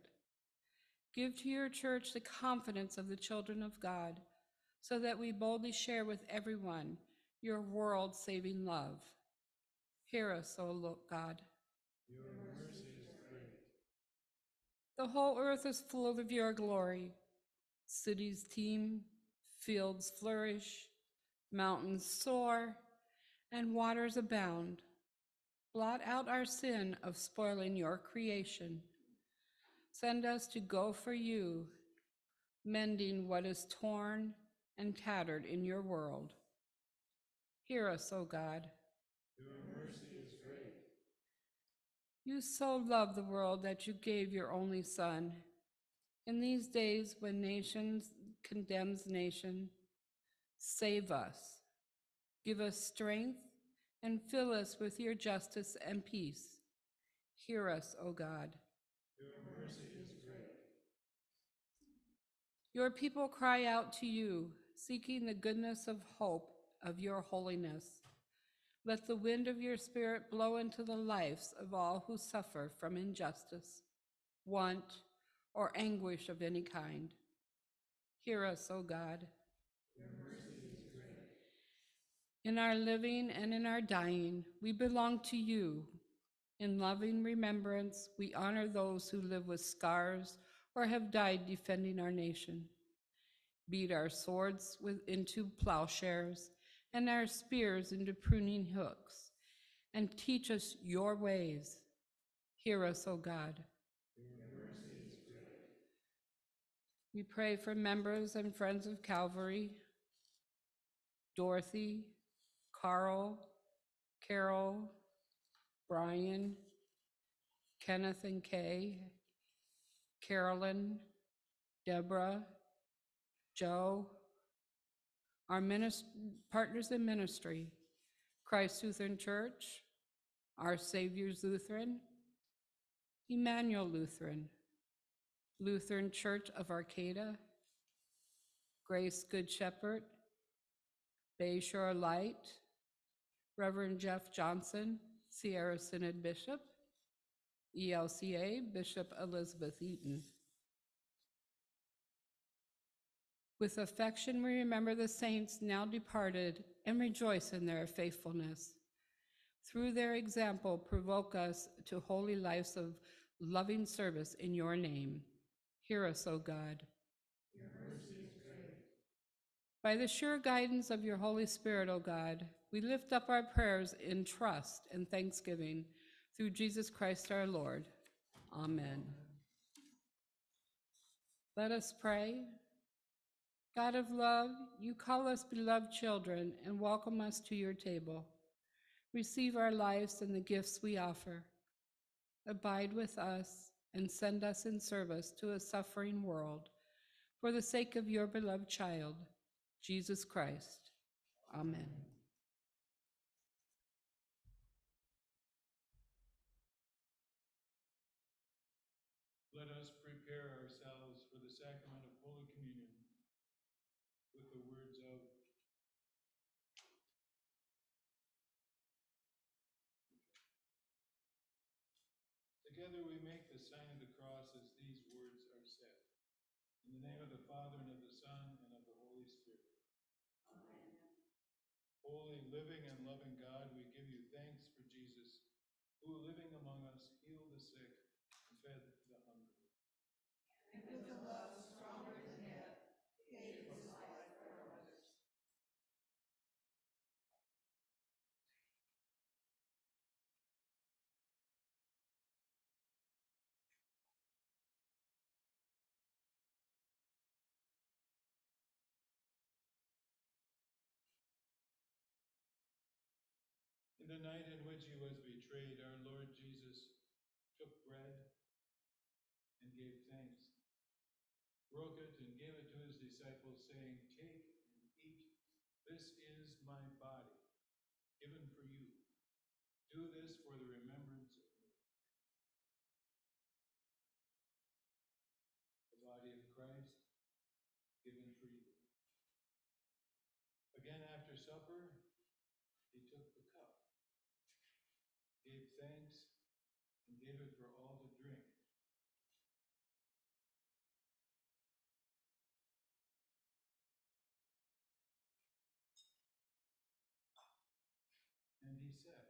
Give to your Church the confidence of the children of God, so that we boldly share with everyone your world-saving love. Hear us, O God. Your mercy is great. The whole earth is full of your glory. Cities teem, fields flourish, mountains soar, and waters abound. Blot out our sin of spoiling your creation. Send us to go for you, mending what is torn and tattered in your world. Hear us, O God. Your mercy is great. You so loved the world that you gave your only Son. In these days when nations condemns nation, save us. Give us strength and fill us with your justice and peace. Hear us, O God. Your mercy is great. Your people cry out to you, seeking the goodness of hope of your holiness. Let the wind of your Spirit blow into the lives of all who suffer from injustice, want, or anguish of any kind. Hear us, O God. Your mercy. In our living and in our dying, we belong to you. In loving remembrance, we honor those who live with scars or have died defending our nation. Beat our swords with, into plowshares and our spears into pruning hooks, and teach us your ways. Hear us, O God. Your mercy is great. We pray for members and friends of Calvary, Dorothy, Carl, Carol, Brian, Kenneth and Kay, Carolyn, Deborah, Joe, our partners in ministry, Christ Lutheran Church, Our Savior's Lutheran, Emmanuel Lutheran, Lutheran Church of Arcata, Grace Good Shepherd, Bayshore Light, Reverend Jeff Johnson, Sierra Synod Bishop, E L C A, Bishop Elizabeth Eaton. With affection we remember the saints now departed and rejoice in their faithfulness. Through their example, provoke us to holy lives of loving service in your name. Hear us, O God. Your mercy is great. By the sure guidance of your Holy Spirit, O God, we lift up our prayers in trust and thanksgiving through Jesus Christ our Lord. Amen. Let us pray. God of love, you call us beloved children and welcome us to your table. Receive our lives and the gifts we offer. Abide with us and send us in service to a suffering world for the sake of your beloved child, Jesus Christ. Amen. Let us prepare ourselves for the sacrament of Holy Communion with the words of together we make the sign of the cross as these words are said. In the name of the Father, and of the Son, and of the Holy Spirit. Amen. Holy, living, and loving God, we give you thanks for Jesus, who, living among us, healed the sick and fed the hungry. And with a love stronger than death, gave his life for our others. In the night in which he was betrayed, our Lord Jesus took bread and gave thanks, broke it and gave it to his disciples, saying, "Take and eat. This is my body, given for you. Do this for the remembrance of me." The body of Christ, given for you. Again, after supper, he took the cup, gave thanks, and gave it for all to drink. And he said,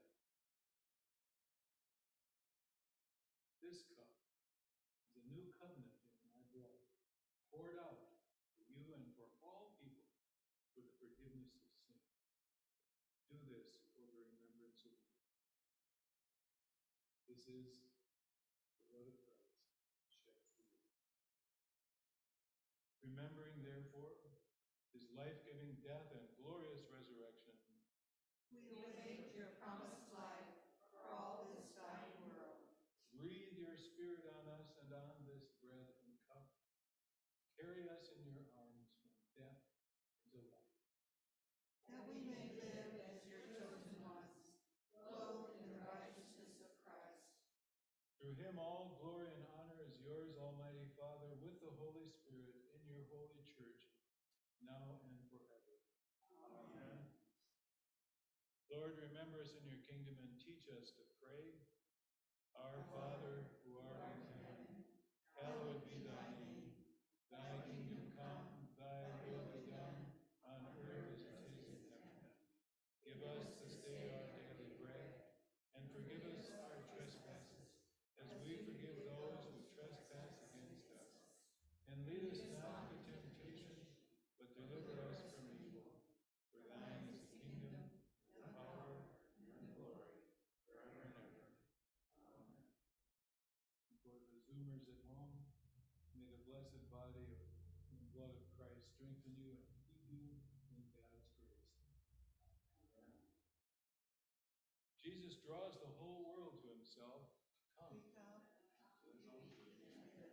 "This cup is a new covenant in my blood, poured out for you and for all people for the forgiveness of sin. Do this for the remembrance of me." This is the blood of Christ shed for you. Remembering, therefore, his life-giving death and glorious resurrection, we await your promised life for all this dying world. Breathe your spirit on us and on this bread and cup. Carry us in your arms from death into life, that we may live as your chosen ones, clothed in the righteousness of Christ. Through him all glory and honor is yours, Almighty Father, with the Holy Spirit, in your holy church, now and forever. Amen. Amen. Lord, remember us in your kingdom and teach us to pray. Our Father, who art in heaven, hallowed be thy name. Thy kingdom come, thy will be done, on earth as it is in heaven. Give us this day our daily bread, and forgive us our trespasses, as we forgive those who trespass against us. And lead us not into temptation, but deliver us from evil. For thine is the kingdom, the power, and glory, forever and ever. Amen. And for the Zoomers at home, may the blessed body and blood of Christ strengthen you and keep you in God's grace. Amen. Jesus draws the whole world to himself. Come. We come. Eat this bread.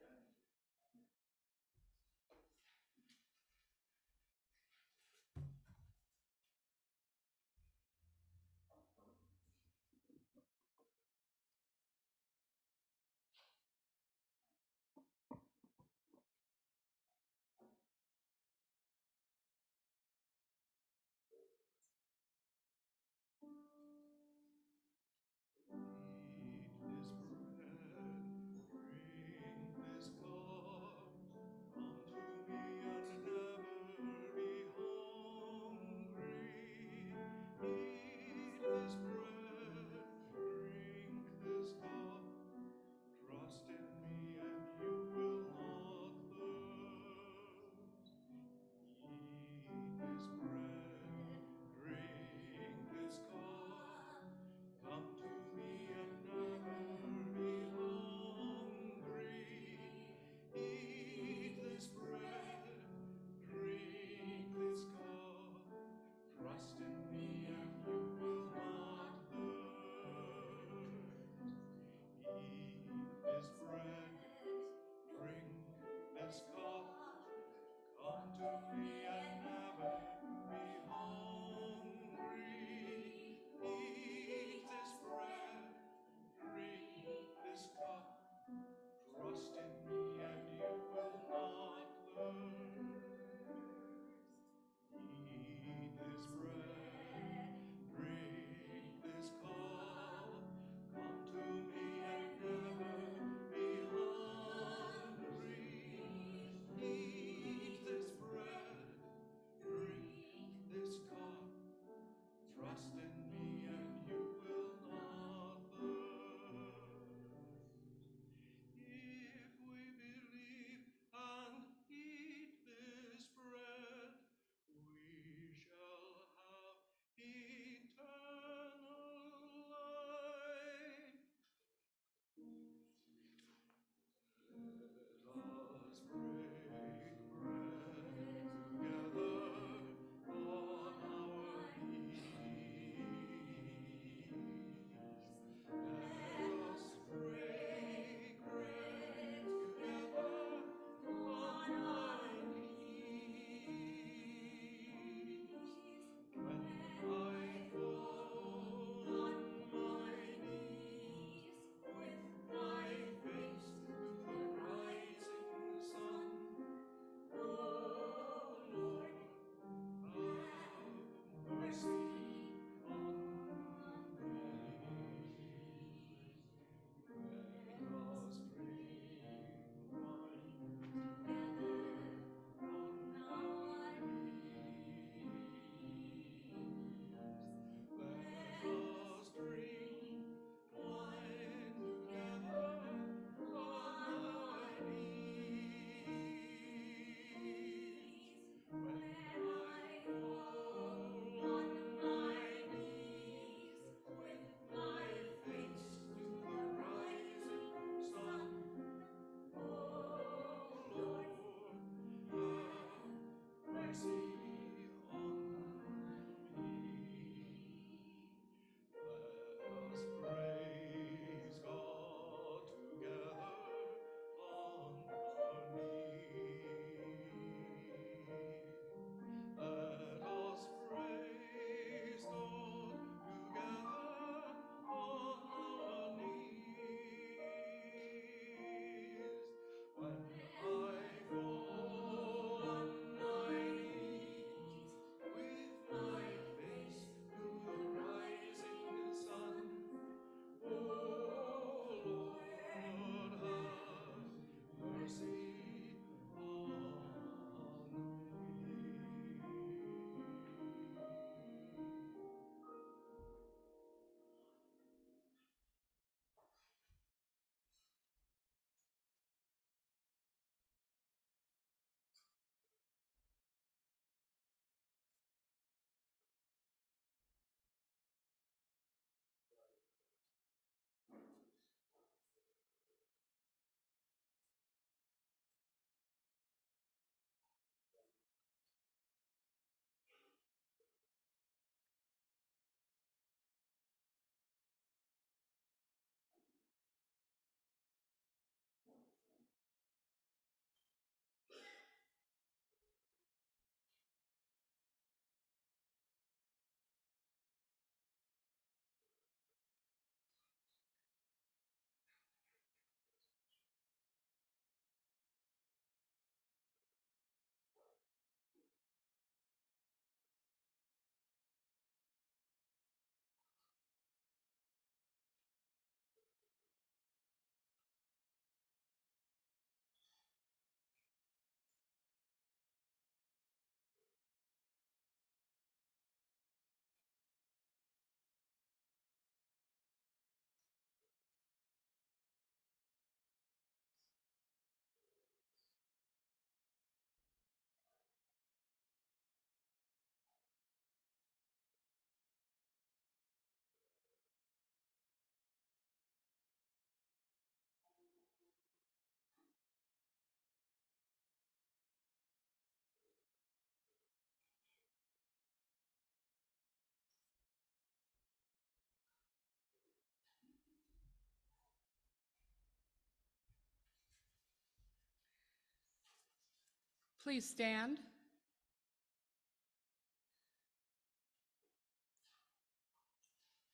Please stand.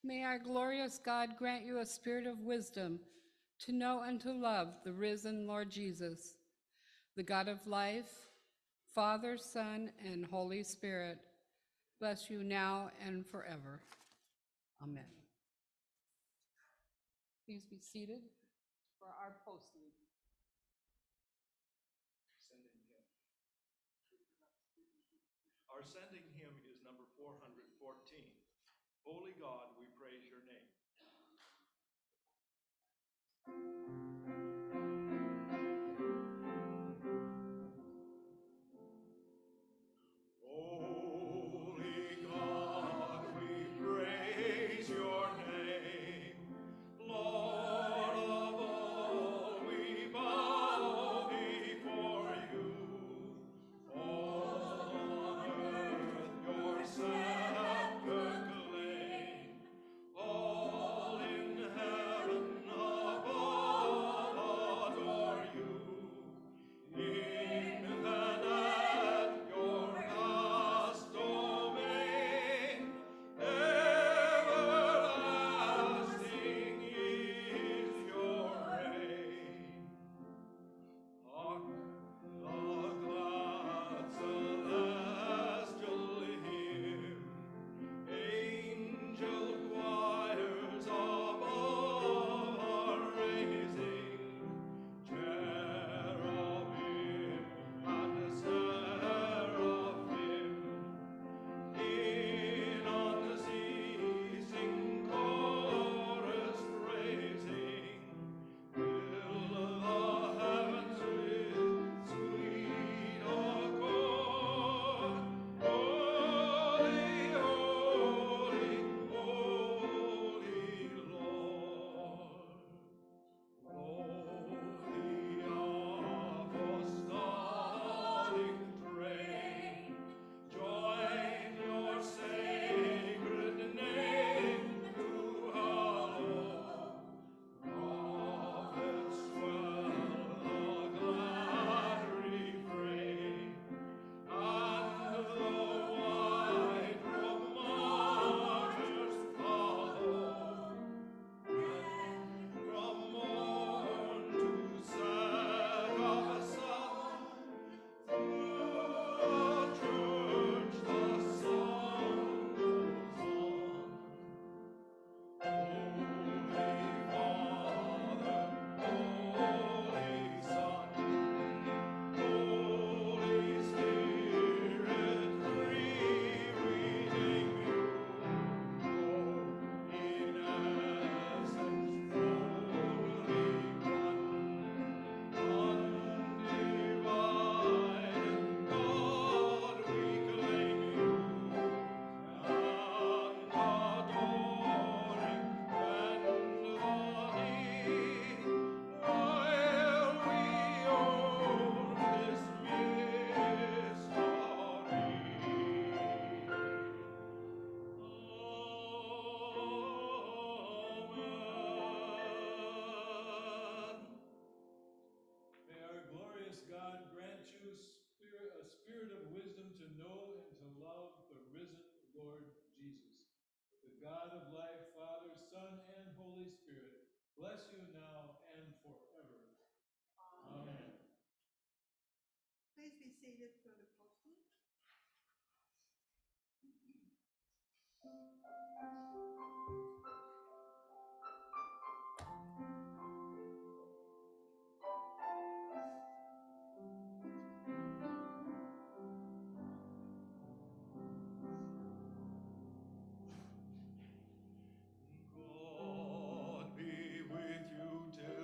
May our glorious God grant you a spirit of wisdom to know and to love the risen Lord Jesus, the God of life, Father, Son, and Holy Spirit. Bless you now and forever. Amen. Please be seated for our posting. Our sending hymn is number four hundred fourteen. Holy God, we praise your name. God be with you till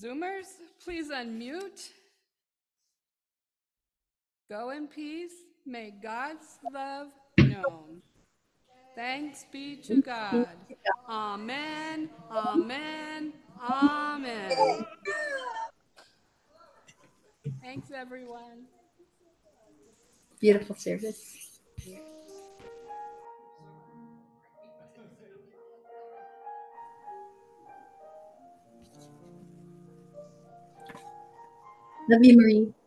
Zoomers, please unmute. Go in peace. May God's love known. Thanks be to God. Amen, amen, amen. Thanks, everyone. Beautiful service. Love you, Marie.